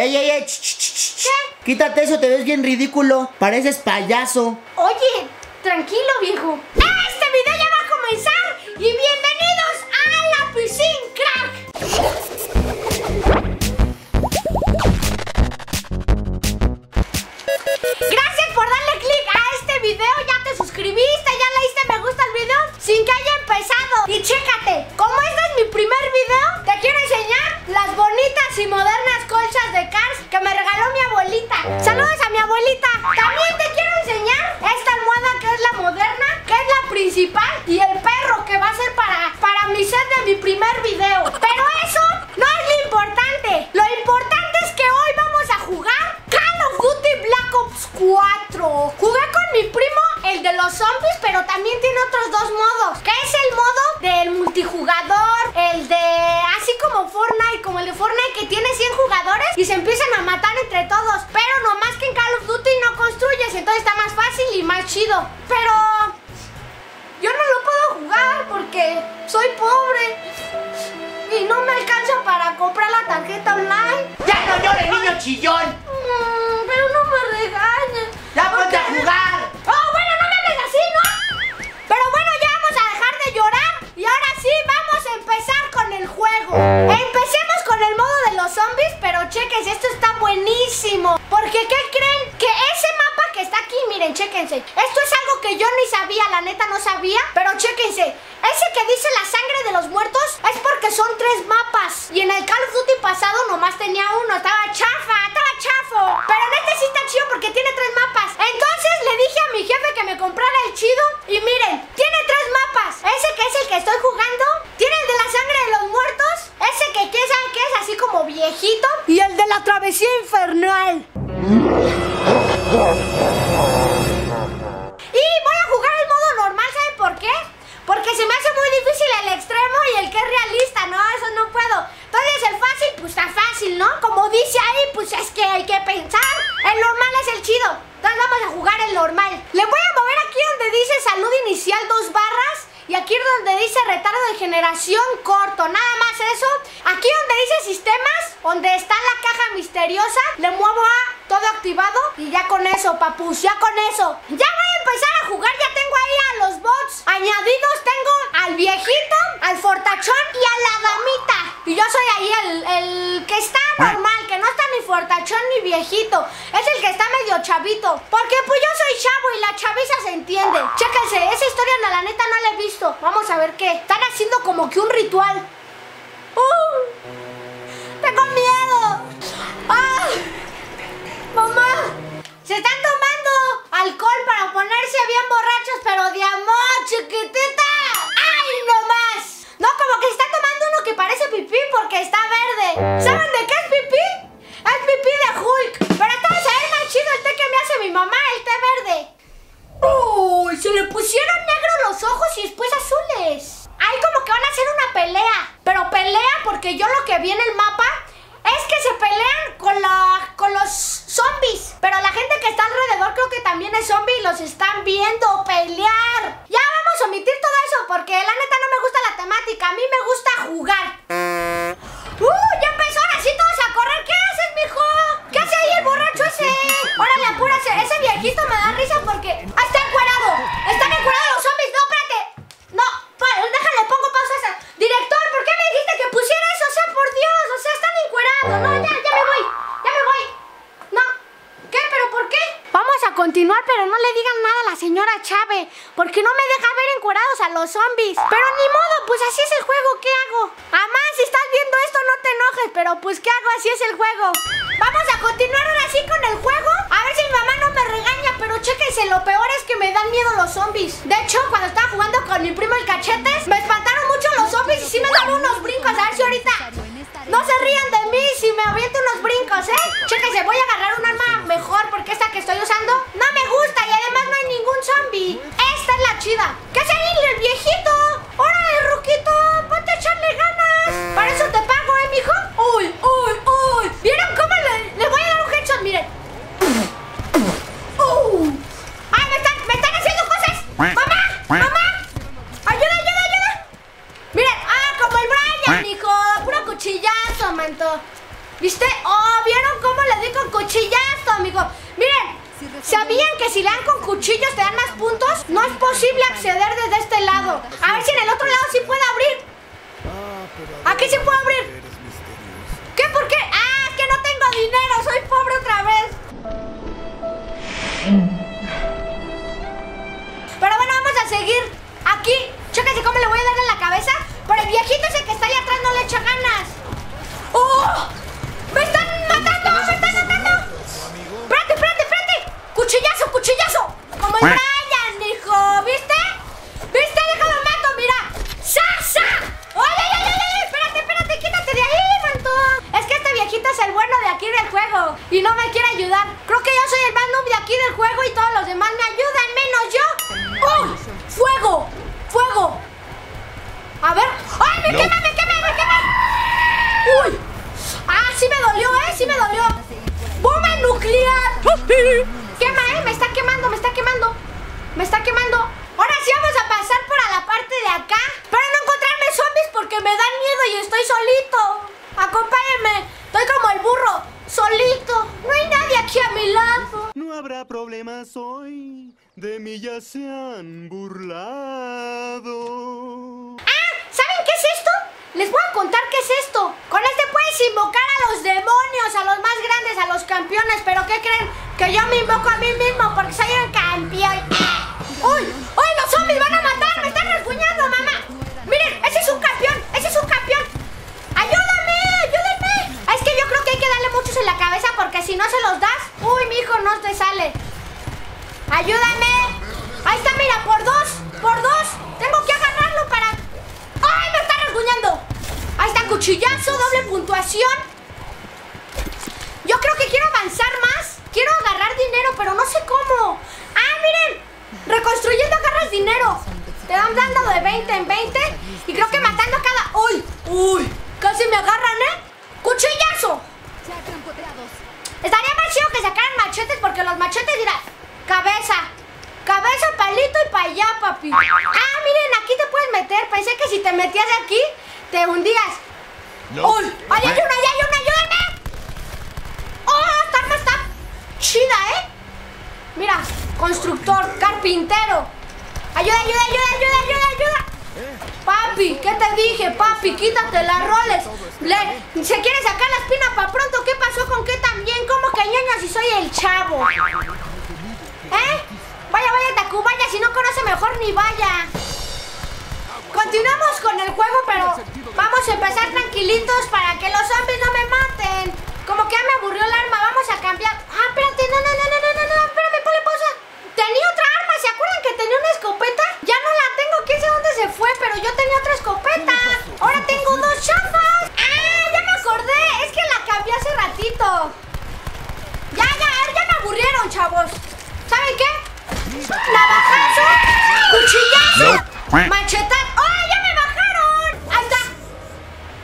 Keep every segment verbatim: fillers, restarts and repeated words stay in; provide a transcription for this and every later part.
¡Ey, ey, ey! ¿Qué? Quítate eso, te ves bien ridículo. Pareces payaso. Oye, tranquilo, viejo. Este video ya va a comenzar. Y bienvenidos a Lapizin Crack. Gracias por darle click a este video. Ya te suscribiste, ya le diste me gusta al video sin que haya empezado. Y chécate, como este es mi primer video, te quiero enseñar las bonitas y modernas colchas de Cars que me regaló mi abuelita. Saludos a mi abuelita. También te quiero enseñar esta almohada que es la moderna, que es la principal, y el perro que va a ser para, para mi set de mi primer video. Pero eso no es lo importante. Lo importante es que hoy vamos a jugar Call of Duty Black Ops cuatro. Jugué con mi primo el de los zombies, pero también tiene otros dos modos, que es el modo del multijugador, el de así como Fortnite, como el de Fortnite que tiene cien jugadores y se empiezan a matar entre todos, pero nomás que en Call of Duty no construyes, entonces está más fácil y más chido, pero yo no lo puedo jugar porque soy pobre y no me alcanza para comprar la tarjeta online. ¡Ya no llores, niño chillón! Mm, pero no me regañes. ¡Ya ponte a jugar! ¡Oh, bueno! Empecemos con el modo de los zombies, pero cheques, esto está buenísimo. Porque ¿qué creen? Que ese mapa que está aquí, miren, chequense. Esto es algo que yo ni sabía, la neta no sabía, pero chequense. Ese que dice la sangre de los muertos es porque son tres mapas. Y en el Call of Duty pasado nomás tenía uno, estaba chafa, estaba chafo. Pero en este sí está chido porque tiene tres mapas. Entonces le dije a mi jefe que me comprara el chido. Y miren, tiene tres mapas. Ese que es el que estoy jugando tiene el de la sangre de los muertos. Ese que saben que es así como viejito. Y el de la travesía infernal. Y voy a jugar el modo normal, ¿saben por qué? Porque se me hace muy difícil el extremo y el que es realista, ¿no? Eso no puedo. Entonces el fácil, pues está fácil, ¿no? Como dice ahí, pues es que hay que pensar. El normal es el chido. Entonces vamos a jugar el normal. Le voy a mover aquí donde dice salud inicial dos barras. Y aquí donde dice retardo de generación corto, nada más eso. Aquí donde dice sistemas, donde está la caja misteriosa, le muevo a todo activado. Y ya con eso, papus, ya con eso. Ya voy a empezar a jugar, ya tengo ahí a los bots añadidos. Tengo al viejito, al fortachón y a la damita. Y yo soy ahí el, el que está normal, que no está ni fortachón ni viejito. Es el que está medio chavito, porque pues yo soy chavo y la chaviza se entiende. Chéquense, esa historia no, la neta no la he visto. Vamos a ver qué. Están haciendo como que un ritual. ¡Uh! ¡Tengo miedo! ¡Ah! ¡Mamá! Se están tomando alcohol para ponerse bien borrachos, pero de amor, chiquitita. ¡Ay, no más! No, como que se está tomando uno que parece pipí porque está verde. ¿Saben de qué es pipí? Es pipí de Hulk. Pero entonces es más chido el té que me hace mi mamá, el té verde. ¡Uy! Se le pusieron negros los ojos y después azules. Ay, como que van a hacer una pelea. Pero pelea porque yo lo que vi en el mapa es que se pelean con, la, con los zombies. Pero la gente que está alrededor creo que también es zombie y los están viendo pelear. Ya vamos a omitir todo eso porque la neta no me gusta la temática. A mí me gusta jugar. ¡Uh! Ya empezó, ahora sí todos a correr. ¿Qué haces, mijo? ¿Qué hace ahí el borracho ese? Órale, apúrase. Ese viejito me da risa porque... ¡Ah, está encuerado! ¡Están encuerados los zombies! ¡No, espérate! No, déjale, pongo pausa esa. Director, ¿por qué me dijiste que pusiera eso? O sea, por Dios, o sea, están encuerados. No, ya, ya me voy. Ya me voy. No. ¿Qué? ¿Pero por qué? Vamos a continuar, pero no le digan nada a la señora Chávez, porque no me deja ver encuerados a los zombies. Pero ni modo, pues así es el juego. ¿Qué hago? Amá, si estás viendo esto, no te enojes, pero pues ¿qué hago? Así es el juego. Vamos a continuar ahora sí con el juego. A ver si mi mamá no me regaña, pero chéquense, lo peor es que me dan miedo los zombies. De hecho, cuando estaba jugando con mi primo el Cachetes, me espantaron mucho los zombies y sí me daban unos brincos. A ver si ahorita no se rían de mí si me aviento unos brincos, ¿eh? Chéquense, voy a agarrar un arma mejor porque esta que estoy usando no me gusta y además no hay ningún zombie. Esta es la chida. ¿Qué es el viejito? ¡Órale, Roquito! ¡Ponte a echarle ganas! Para eso te pago, ¿eh, mijo? ¡Uy, uy, uy! ¿Vieron cómo le, le voy a dar un headshot? Miren. ¡Uh! ¡Ay, me están, me están haciendo cosas! ¡Mamá! ¡Mamá! ¡Ayuda, ayuda, ayuda! Miren, ¡ah, como el Brian, mijo! ¡Puro cuchillazo, manto! ¿Viste? ¡Oh! ¿Vieron cómo le di con cuchillazo, amigos? Miren, ¿sabían que si le dan con cuchillos te dan más puntos? No es posible acceder desde este lado. A ver si en el otro lado sí puedo abrir. Aquí sí puedo abrir. ¿Qué? ¿Por qué? ¡Ah! Es que no tengo dinero. Soy pobre otra vez. Pero bueno, vamos a seguir aquí. Chéquense cómo le voy a dar en la cabeza. Pero el viejito ese que está ahí atrás no le echa ganas. ¡Oh! ¡Me están matando! ¡Me están matando! ¡Espérate, espérate, espérate! ¡Cuchillazo, cuchillazo! Como el Brian, hijo. ¿Viste? ¿Viste? Déjame mato, mira. ¡Sa, sa! ¡Ay, ay, ay, ay! Espérate, espérate, quítate de ahí, Fantón. Es que este viejito es el bueno de aquí del juego y no me quiere ayudar. Creo que yo soy el más noob de aquí del juego y todos los demás me ayudan, menos yo. ¡Oh! ¡Fuego! ¡Fuego! A ver. ¡Ay, me quema, me quema, me quema! ¡Uy! Ah, sí me dolió, eh, sí me dolió. ¡Bomba nuclear! Quema, eh, me está quemando, me está quemando. Me está quemando. Ahora sí vamos a pasar por la parte de acá para no encontrarme zombies porque me dan miedo y estoy solito. Acompáñenme, estoy como el burro, solito. No hay nadie aquí a mi lado. No habrá problemas hoy, de mí ya se han burlado. Ah, ¿saben qué es esto? Les voy a contar qué es esto. Con este puedes invocar a los demonios, a los más grandes, a los campeones. ¿Pero qué creen? Que yo me invoco a mí mismo porque soy el campeón. ¡Uy! ¡Uy! ¡Los zombies van a matar! ¡Me están rasguñando, mamá! ¡Miren! ¡Ese es un campeón! ¡Ese es un campeón! ¡Ayúdame! ¡Ayúdenme! Es que yo creo que hay que darle muchos en la cabeza porque si no se los das... ¡Uy, mi hijo! ¡No te sale! ¡Ayúdame! ¡Ahí está! ¡Mira! ¡Por dos! ¡Por dos! ¡Tengo que agarrarlo para... ¡Ay! ¡Me están rasguñando! Ahí está, cuchillazo, doble puntuación. Yo creo que quiero avanzar más. Quiero agarrar dinero, pero no sé cómo. Ah, miren. Reconstruyendo agarras dinero. Te van dando de veinte en veinte. Y creo que matando a cada... ¡Uy! ¡Uy! Casi me agarran, ¿eh? ¡Cuchillazo! Estaría más chido que sacaran machetes, porque los machetes dirán... Cabeza. Cabeza, palito y para allá, papi. Ah, miren, aquí te puedes meter. Pensé que si te metías de aquí... Te hundías. No. ¡Uy! ¡Ay, hay una, ay, hay una! ¡Ayúdame! ¡Oh! Esta arma está chida, ¿eh? Mira, constructor, carpintero. ¡Ayuda, ayuda, ayuda, ayuda, ayuda, ayuda! Papi, ¿qué te dije, papi? Quítate las roles. Le, se quiere sacar la espina para pronto. ¿Qué pasó con qué también? ¿Cómo que ñoño si soy el chavo? ¿Eh? Vaya, vaya, Tacubaya. Si no conoce mejor, ni vaya. Continuamos con el juego, pero vamos a empezar tranquilitos para que los zombies no me maten. Como que ya me aburrió el arma, vamos a cambiar. Ah, espérate, no, no, no, no, no, no, espérame, ponle pausa. Tenía otra arma, ¿se acuerdan que tenía una escopeta? Ya no la tengo, quién sabe dónde se fue, pero yo tenía otra escopeta. Ahora tengo dos chafas. Ah, ya me acordé, es que la cambié hace ratito. Ya, ya, ya me aburrieron, chavos. ¿Saben qué? Navajazo, cuchillazo. Machetar. ¡Oh, ya me bajaron! ¡Ahí está!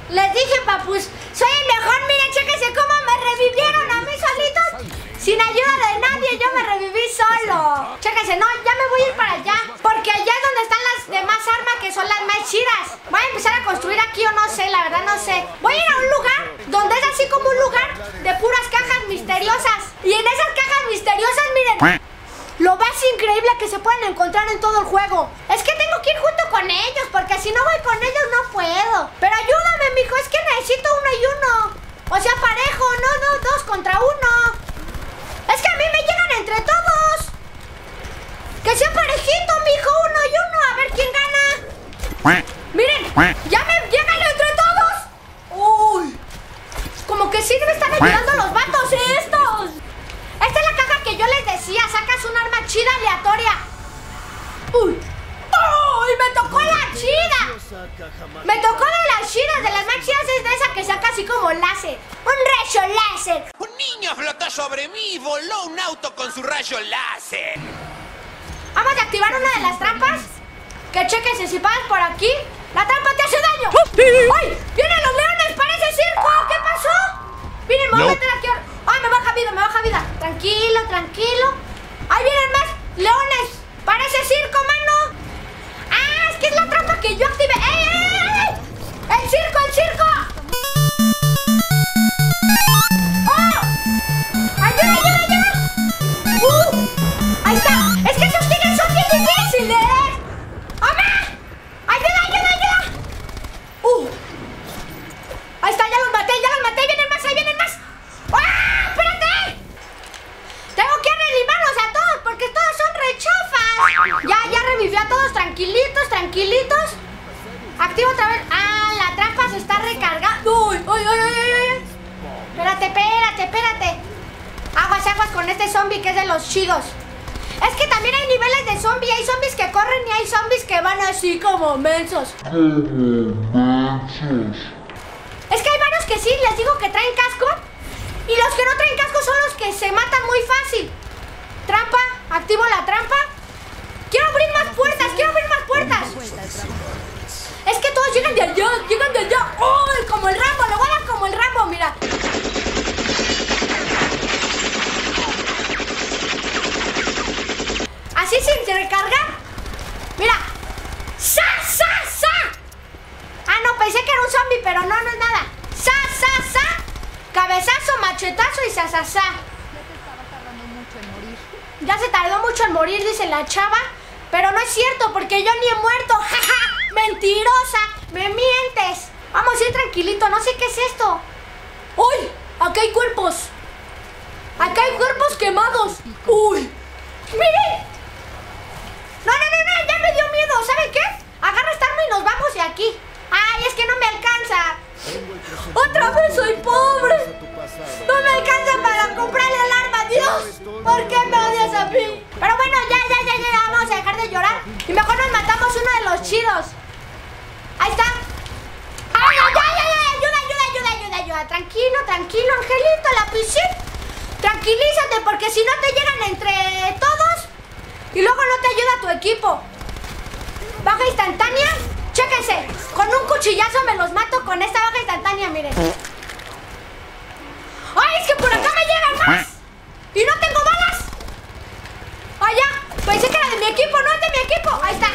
Les dije, papus, soy el mejor. Miren, chéquense cómo me revivieron a mí solitos. Sin ayuda de nadie, yo me reviví solo. Chéquense, no, ya me voy a ir para allá. Porque allá es donde están las demás armas que son las más chidas. Voy a empezar a construir aquí o no sé, la verdad no sé. Voy a ir a un lugar donde es así como un lugar de puras cajas misteriosas. Y en esas cajas misteriosas, miren... Lo más increíble que se pueden encontrar en todo el juego. Es que tengo que ir junto con ellos, porque si no voy con ellos no puedo. Pero ayúdame, mijo, es que necesito uno y uno. O sea, parejo, no, no, dos contra uno. Es que a mí me llegan entre todos. Que sea parejito, mijo, uno y uno. A ver quién gana. Miren, ya me llegan entre todos. Uy, como que sí me están ayudando los vatos estos. Esta es la caja que yo les decía. Sacas un arma chida aleatoria. ¡Uy! ¡Uy! ¡Me tocó la chida! Me tocó de las chidas. De las más chidas es de esa que saca así como láser. ¡Un rayo láser! Un niño flotó sobre mí y voló un auto con su rayo láser. Vamos a activar una de las trampas. Que chequen si pasas por aquí. ¡La trampa te hace daño! ¡Uy! ¡Vienen los leones! ¡Parece circo! ¿Qué pasó? Miren, vamos a meter aquí ahora. ¡Ay, me baja vida, me baja vida! Tranquilo, tranquilo. ¡Ahí vienen más leones! ¡Parece circo, mano! ¡Ah, es que es la trampa que yo activé! ¡Ey, ey, ey! ¡El circo, el circo! espérate, espérate, espérate. Aguas, aguas con este zombie que es de los chidos. Es que también hay niveles de zombie. Hay zombies que corren y hay zombies que van así como mensos. Es que hay varios que sí, les digo que traen casco. Y los que no traen casco son los que se matan muy fácil. Trampa, activo la trampa. Quiero abrir más puertas, quiero abrir más puertas. Es que todos llegan de allá, llegan de allá. ¡Uy! Como el Rambo, lo guardan como el Rambo, mira. Así sin recargar. Mira. ¡Sa, sa, sa! Ah, no, pensé que era un zombie, pero no, no es nada. ¡Sa, sa, sa! Cabezazo, machetazo y sa, sa, sa. Ya se tardó mucho en morir, dice la chava. Pero no es cierto, porque yo ni he muerto. ¡Jaja! ¡Mentirosa! ¡Me mientes! Vamos a ir tranquilito, no sé qué es esto. ¡Uy! Acá hay cuerpos. Acá hay cuerpos quemados. ¡Uy! ¡Miren! No, no, no, no, ya me dio miedo. ¿Saben qué? Agarra esta arma y nos vamos de aquí. ¡Ay, es que no me alcanza! ¡Otra vez soy pobre! ¡No me alcanza para comprarle el arma! ¡Dios! ¿Por qué me odias a mí? Pero bueno, ya, ya, ya, ya, vamos a dejar de llorar. Y mejor nos matamos uno de los chidos. Ahí está. ¡Ay, ay, ay, ay! ¡Ayuda, ayuda, ayuda, ayuda, ayuda! Tranquilo, tranquilo, Angelito, Lapicín. Tranquilízate, porque si no te llegan entre todos y luego no te ayuda tu equipo. Baja instantánea. Chéquense, con un cuchillazo me los mato con esta baja instantánea, miren. ¡Ay, es que por acá me llegan más! ¡Y no tengo balas! ¡Ay, ya! Pensé que era de mi equipo, no es de mi equipo. Ahí está.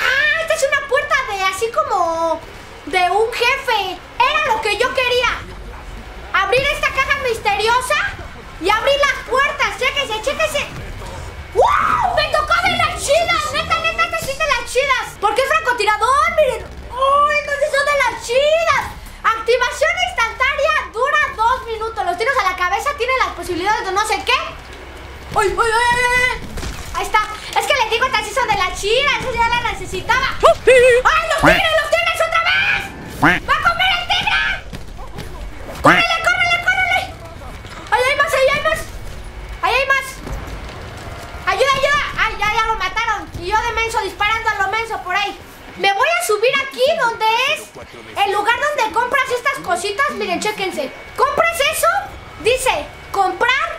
¡Ah, esta es una puerta de así como de un jefe! Era lo que yo quería. Abrir esta caja misteriosa y abrir las puertas. Chéquense, chéquense. ¡Wow! ¡Me tocó de las chidas! ¡Neta, neta, neta, sí de las chidas! Porque es francotirador, miren. ¡Oh, entonces son de las chidas! Activación instantánea dura dos minutos. Los tiros a la cabeza tienen las posibilidades de no sé qué. ¡Ay, ay, ay, ay! Ahí está. Es que les digo, estas sí son de las chidas. Esa ya la necesitaba. ¡Ay, los tigres, los tigres otra vez! ¡Va a comer el tigre! ¡Córrele, córrele, córrele! ¡Ahí hay más, ahí hay más! ¡Ahí hay más! ¡Ayuda, ayuda! ¡Ay, ya, ya lo mataron! Y yo de menso disparando a lo menso por ahí. Me voy a subir aquí donde es el lugar donde compras estas cositas. Miren, chéquense. Compras eso, dice, comprar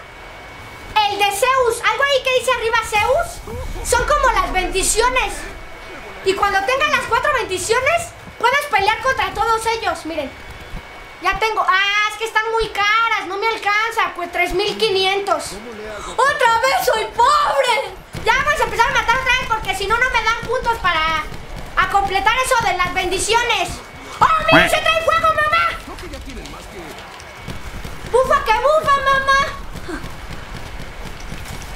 el de Zeus. Algo ahí que dice arriba Zeus. Son como las bendiciones. Y cuando tengan las cuatro bendiciones, puedes pelear contra todos ellos, miren. Ya tengo. Ah, es que están muy caras, no me alcanza. Pues tres mil quinientos. ¡Otra vez soy pobre! Ya vamos a empezar a matar otra vez porque si no, no me dan puntos para... a completar eso de las bendiciones. ¡Oh, mira, se trae fuego, mamá! ¡Bufa que bufa, mamá!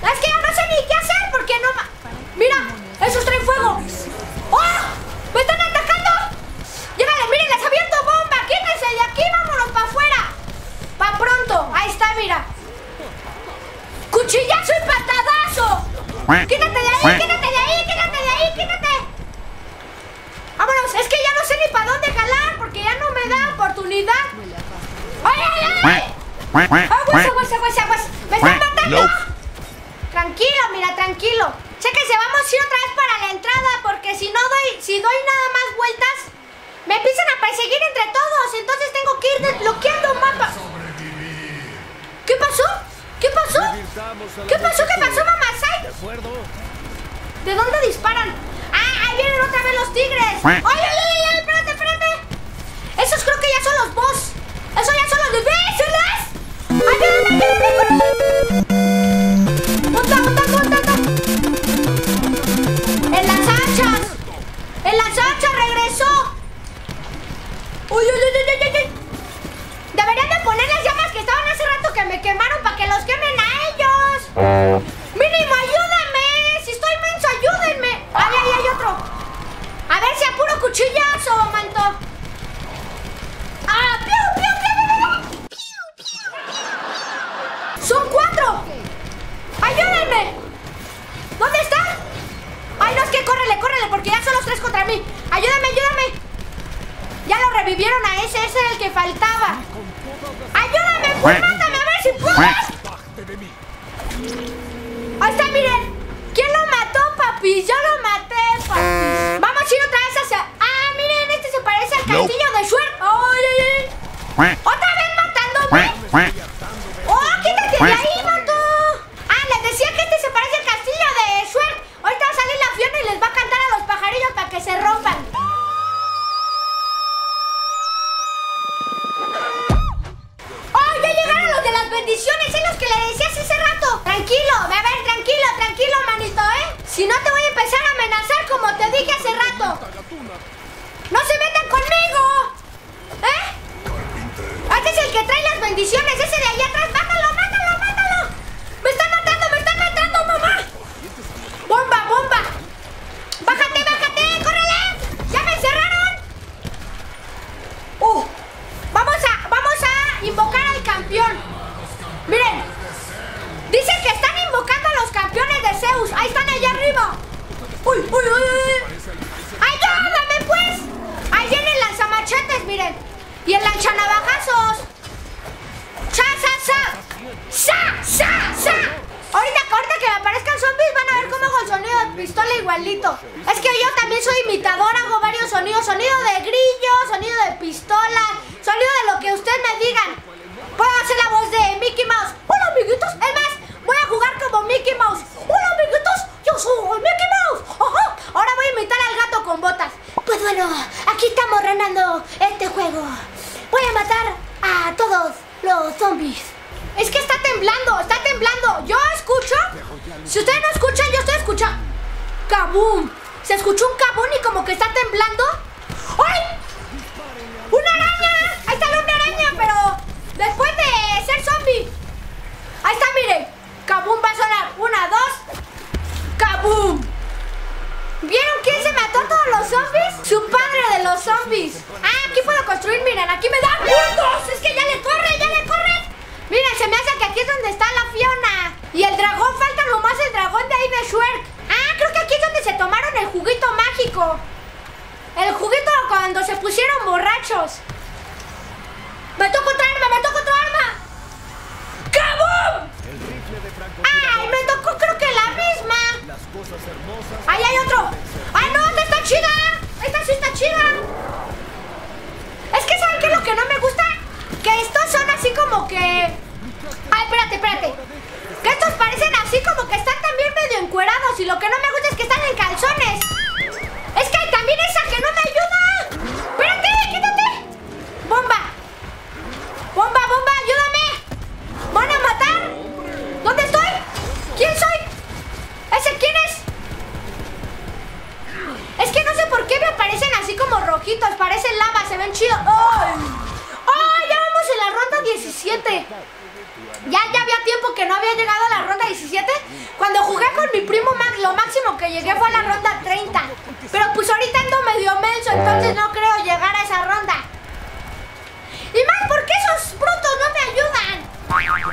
Es que ya no sé ni qué hacer porque no... Mira, esos traen fuego. ¡Oh! ¡Me están atacando! Llévale, miren, les abierto bomba. Quítense de aquí, vámonos para afuera. Pa' pronto, ahí está, mira. ¡Cuchillazo y patadazo! ¡Quítate de ahí, quítate de ahí, quítate de ahí, quítate! Vámonos, es que ya no sé ni para dónde jalar porque ya no me da oportunidad. ¡Ay, ay, ay! ¡Aguas, aguas, aguas, aguas! ¡Me están matando! Tranquilo, mira, tranquilo. Sé que se vamos a ir otra vez para la entrada porque si no doy, si doy nada más vueltas, me empiezan a perseguir entre todos. Entonces tengo que ir desbloqueando un mapa. ¿Qué pasó? ¿Qué pasó? ¿Qué pasó? ¿Qué pasó, mamá? ¿De dónde disparan? ¡Ah! ¡Ahí vienen otra vez los tigres! ¡Ay, ay, ay, ay! ¡Espérate, espérate! Esos creo que ya son los boss. ¡Esos ya son los difíciles! ¡Ay, ay, ay! ¡Monta, monta, monta! ¡En las hachas! ¡En las hachas! ¡Regresó! ¡Uy, uy, uy, uy, uy! Deberían de poner las llamas que estaban hace rato que me quemaron para que los quemen a ellos. ¡Mínimo ayúdame! ¡Si estoy menso, ayúdenme! ¡Ay, ay, hay otro! A ver si apuro cuchillazo, manto. ¡Ah! ¡Piu, piu, piu, piu, piu! ¡Son cuatro! ¡Ayúdenme! ¿Dónde está? ¡Ay, no, es que córrele, córrele! Porque ya son los tres contra mí. ¡Ayúdame, ayúdame! Ya lo revivieron a ese, ese era el que faltaba. ¡Ayúdame! ¡Apúntame a ver si puedes! Ahí está, miren. ¿Quién lo mató, papi? Yo lo maté, papi. Vamos a ir otra vez hacia... Ah, miren, este se parece al castillo de Shrek. ¡Ay, ay, ay! ¡Otra vez matándome! ¡Oh, quítate de ahí, mato! Ah, les decía que este se parece al castillo de Shrek. Ahorita va a salir la Fiona y les va a cantar a los pajarillos para que se rompan. Bendiciones, en los que le decías hace rato. Tranquilo, a ver, tranquilo, tranquilo, manito, ¿eh? Si no te voy a empezar a amenazar como te dije hace rato. ¡No se metan conmigo! ¿Eh? Este es el que trae las bendiciones, ese de allá atrás. ¡Mátalo, mátalo, mátalo! ¡Me están matando, me están matando, mamá! ¡Bomba, bomba! ¡Bájate, bájate! ¡Córrele! ¡Ya me encerraron! ¡Uh! Vamos a, vamos a invocar al campeón. Miren, dicen que están invocando a los campeones de Zeus. Ahí están, allá arriba. Uy, uy, uy. ¡Ayúdame, pues! Ahí vienen lanzamachetes, miren. Y el lanzanavajazos. ¡Sa, sa, sa! ¡Sa, sa, sa! Ahorita, ahorita que me aparezcan zombies, van a ver cómo hago el sonido de pistola igualito. Es que yo también soy imitadora, hago varios sonidos. Sonido de grillo, sonido de pistola, sonido de lo que ustedes me digan. Puedo hacer la voz de Mickey Mouse. Hola, amiguitos. Es más, voy a jugar como Mickey Mouse. Hola, amiguitos. Yo soy Mickey Mouse. Ajá. Ahora voy a imitar al gato con botas. Pues bueno, aquí estamos ganando este juego. Voy a matar a todos los zombies. Es que está temblando, está temblando. Yo escucho. Si ustedes no escuchan, yo estoy escuchando. ¡Kabum! Se escuchó un kabum y como que está temblando. ¡Ay! ¡Una araña! Ahí está una araña, pero... después de ser zombie. Ahí está, miren. Kabum va a sonar. Una, dos. Kabum. ¿Vieron quién se mató a todos los zombies? Su padre de los zombies. Ah, aquí puedo construir, miren. Aquí me dan puntos. Es que ya le corre, ya le corre. Miren, se me hace que aquí es donde está la Fiona. Y el dragón, falta nomás el dragón de ahí de Shrek. Ah, creo que aquí es donde se tomaron el juguito mágico. El juguito cuando se pusieron borrachos. ¡Me tocó otra arma! ¡Me tocó otra arma! ¡Kabum! ¡Ay! ¡Me tocó creo que la misma! ¡Ahí hay otro! ¡Ay no! ¡Esta está chida! ¡Esta sí está chida! Es que ¿saben qué es lo que no me gusta? Que estos son así como que... ¡Ay! Espérate, espérate. Que estos parecen así como que están también medio encuerados. Y lo que no me gusta es que están en calzones. Es que hay también esa que no me ayuda. ¡Espérate! ¡Quítate! ¡Bomba! ¡Bomba, bomba! ¡Ayúdame! ¿Van a matar? ¿Dónde estoy? ¿Quién soy? ¿Ese quién es? Es que no sé por qué me aparecen así como rojitos. Parecen lava, se ven chidos. ¡Ay! ¡Oh! Ya vamos en la ronda diecisiete. Ya, ya había tiempo que no había llegado a la ronda diecisiete. Cuando jugué con mi primo Max, lo máximo que llegué fue a la ronda treinta. Pero pues ahorita ando medio menso, entonces no creo llegar a esa ronda. Y más, ¿por qué esos brutos no me ayudan?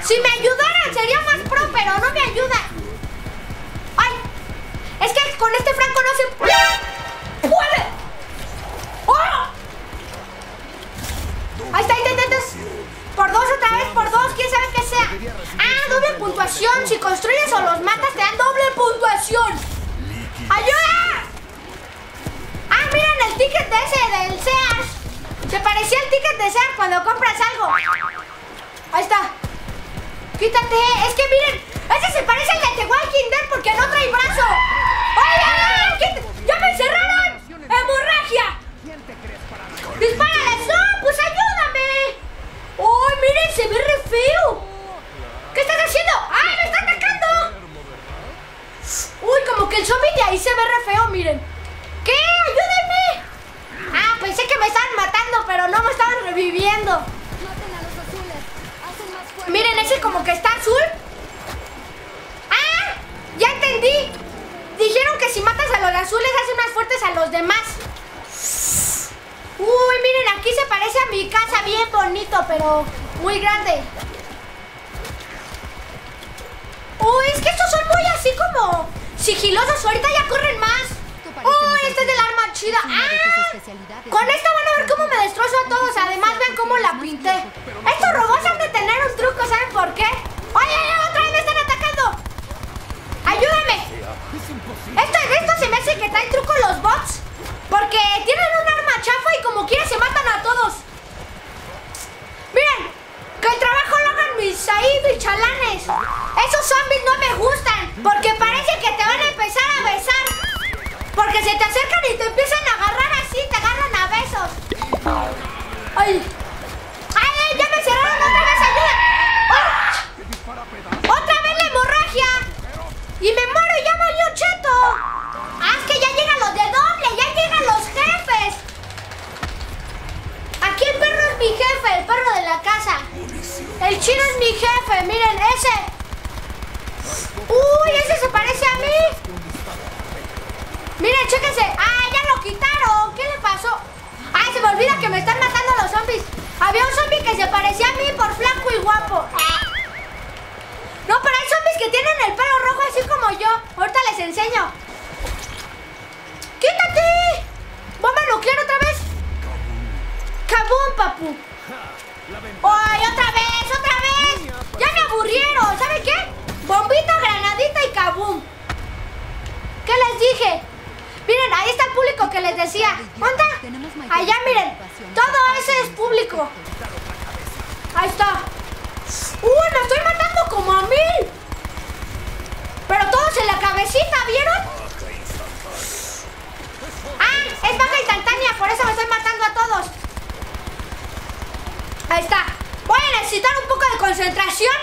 Si me ayudaran sería más pro, pero no me ayudan. Ay, es que con este Franco no se puede. ¡Oh! Ahí está, ahí está, ahí está. Por dos otra vez, por dos, quién sabe qué sea. Ah, doble puntuación. Si construyes o los matas, te dan doble puntuación. ¡Ayuda! Ah, miren el ticket ese del Sears. Se parecía el ticket de Sears cuando compras algo. Ahí está. Quítate. Es que miren, ese se parece al de The Walking Dead porque no trae brazo. ¡Ay, ay, ay! ¡Ya me encerraron! ¡Hemorragia! ¡Dispárales! ¡No! ¡Pues ayúdame! ¡Ay, oh, miren! Se ve re feo. ¿Qué estás haciendo? ¡Ay, me está atacando! Uy, como que el zombie de ahí se ve re feo, miren. ¿Qué? ¡Ayúdenme! Ah, pensé que me estaban matando, pero no me estaban reviviendo. Maten a los azules. Hacen más fuerte. Miren, ese como que está azul. ¡Ah! Ya entendí. Dijeron que si matas a los azules, hacen más fuertes a los demás. Uy, miren, aquí se parece a mi casa. Bien bonito, pero muy grande. Uy, es que estos son muy así como sigilosos. Ahorita ya corren más. ¡Uy! Este es del arma chida. ¡Ah! Con esto van a ver cómo me destrozo a todos. Además, vean cómo la pinté. Estos robots han de tener un truco. picholanes. Esos zombies no me gustan, porque parece que te van a empezar a besar. Porque se te acercan y te empiezan a agarrar así, te agarran a besos. ¡Ay! ¡Ay, ya me cerraron otra vez! ¡Ayuda! ¡Oh! ¡Otra vez la hemorragia! ¡Y me muero! ¡Ya valió cheto! ¡Ah, es que ya llegan los de doble! ¡Ya llegan los jefes! Aquí el perro es mi jefe, el perro de la casa. El chino es mi jefe, miren, ese. ¡Uy, ese se parece a mí! Miren, chéquense. ¡Ah, ya lo quitaron! ¿Qué le pasó? ¡Ay, se me olvida que me están matando los zombies! Había un zombie que se parecía a mí por flaco y guapo. No, pero hay zombies que tienen el pelo rojo así como yo. Ahorita les enseño. ¡Quítate! ¡Bomba nuclear otra vez! ¡Cabum, papu! ¡Ay, otra vez, otra vez! ¡Ya me aburrieron! ¿Saben qué? Bombita, granadita y cabum. ¿Qué les dije? Miren, ahí está el público que les decía. ¿Onda? Allá, miren. Todo ese es público. Ahí está. ¡Uh, me estoy matando como a mil! Pero todos en la cabecita, ¿vieron? ¡Ah! Es baja instantánea, por eso me estoy matando a todos. Ahí está. Voy a necesitar un poco de concentración,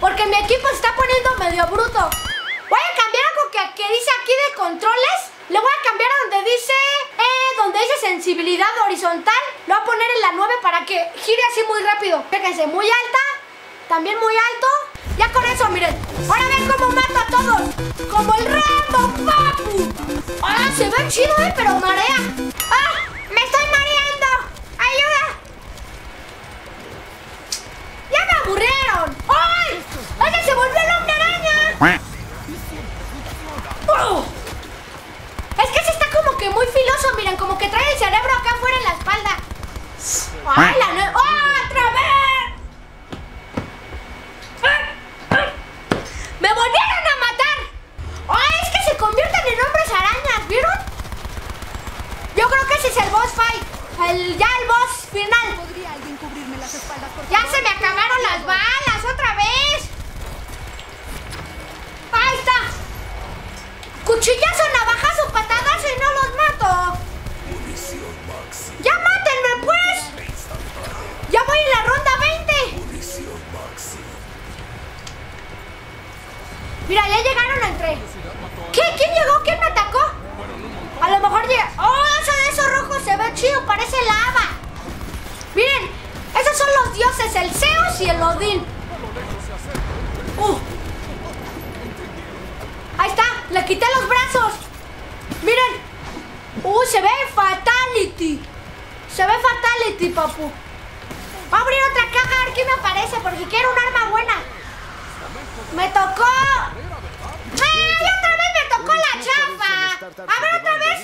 porque mi equipo se está poniendo medio bruto. Voy a cambiar algo que, que dice aquí de controles. Le voy a cambiar a donde dice eh, donde dice sensibilidad horizontal. Lo voy a poner en la nueve para que gire así muy rápido. Fíjense, muy alta, también muy alto. Ya con eso, miren. Ahora ven cómo mato a todos. Como el Rambo, papu. Ah, se ve chido, eh, pero marea. ¡Ah! ¡Me estoy mareando! ¡Ayuda! ¡Ya me aburrieron! ¡Ay! ¡Oye, se volvió el hombre araña! ¡Oh! Es que se está como que muy filoso, miren, como que trae el cerebro acá afuera en la espalda. ¡Ay, la nueva! ¡Oh, otra vez! ¡Ay, ay! ¡Me volvieron a matar! ¡Ay, es que se convierten en hombres arañas! ¿Vieron? Yo creo que ese es el boss fight. El, ya el boss final. ¿Podría alguien cubrirme las espaldas, por favor? ¡Ya se me acabaron las balas! ¡Otra vez! ¡Ahí está! Cuchillazo, navajazo, patadazo y no los mato. ¡Ya mátenme, pues! ¡Ya voy en la ronda veinte! Mira, ya llegaron entre... ¿Qué? ¿Quién llegó? ¿Quién me atacó? A lo mejor llega... ¡Oh, eso de esos rojos se ve chido! ¡Parece lava! Miren, esos son los dioses, el Zeus y el Odín. ¡Uh! Ahí está, le quité los brazos. Miren. Uh, se ve fatality. Se ve fatality, papu. Voy a abrir otra caja a ver qué me aparece, porque quiero un arma buena. Me tocó. ¡Ay, otra vez me tocó la chafa! A ver, otra vez.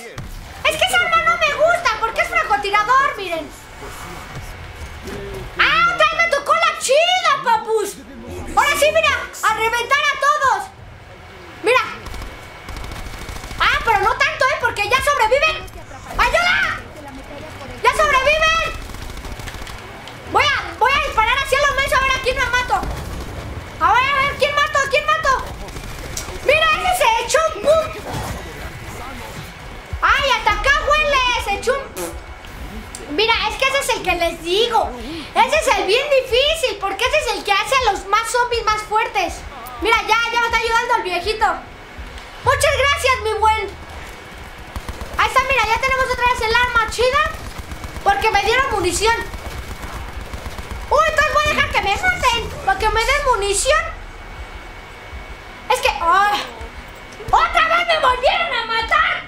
Es que esa arma no me gusta, porque es francotirador, miren. ¡Ah, otra vez me tocó la chila, papus! Ahora sí, mira, a reventar a todos. ¡Mira! ¡Ah, pero no tanto, eh! Porque ya sobreviven. ¡Ayuda! ¡Ya sobreviven! Voy a, voy a disparar hacia los mensos a ver a quién los mato. A ver, a ver, ¿quién mato? ¿Quién mato? ¡Mira, ese se echó un pum! ¡Ay, hasta acá huele! Se echó un pum. Mira, es que ese es el que les digo. Ese es el bien difícil, porque ese es el que hace a los más zombies más fuertes. Mira, ya, ya me está ayudando el viejito. Muchas gracias, mi buen. Ahí está, mira, ya tenemos otra vez el arma chida, porque me dieron munición. Uy, entonces voy a dejar que me maten, porque me den munición. Es que... Oh, ¡otra vez me volvieron a matar!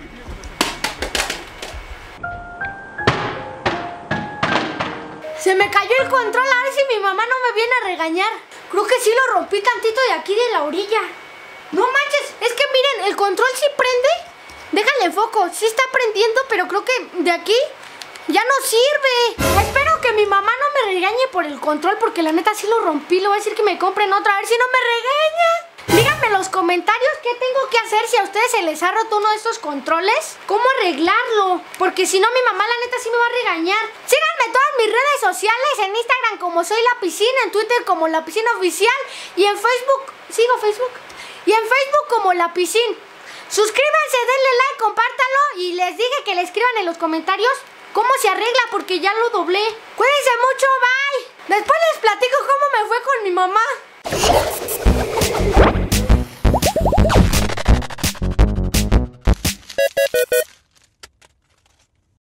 Se me cayó el control, a ver si mi mamá no me viene a regañar. Creo que sí lo rompí tantito de aquí de la orilla. No manches, es que miren, el control sí prende. Déjale foco, sí está prendiendo, pero creo que de aquí ya no sirve. Espero que mi mamá no me regañe por el control, porque la neta sí lo rompí. Le voy a decir que me compren otra, a ver si no me regaña. Díganme en los comentarios qué tengo que hacer si a ustedes se les ha roto uno de estos controles. ¿Cómo arreglarlo? Porque si no, mi mamá la neta sí me va a regañar. Síganme en todas mis redes sociales. En Instagram como Soy Lapicín, en Twitter como Lapicín Oficial y en Facebook, sigo Facebook, y en Facebook como Lapicín. Suscríbanse, denle like, compártanlo y les dije que le escriban en los comentarios cómo se arregla porque ya lo doblé. Cuídense mucho, bye. Después les platico cómo me fue con mi mamá.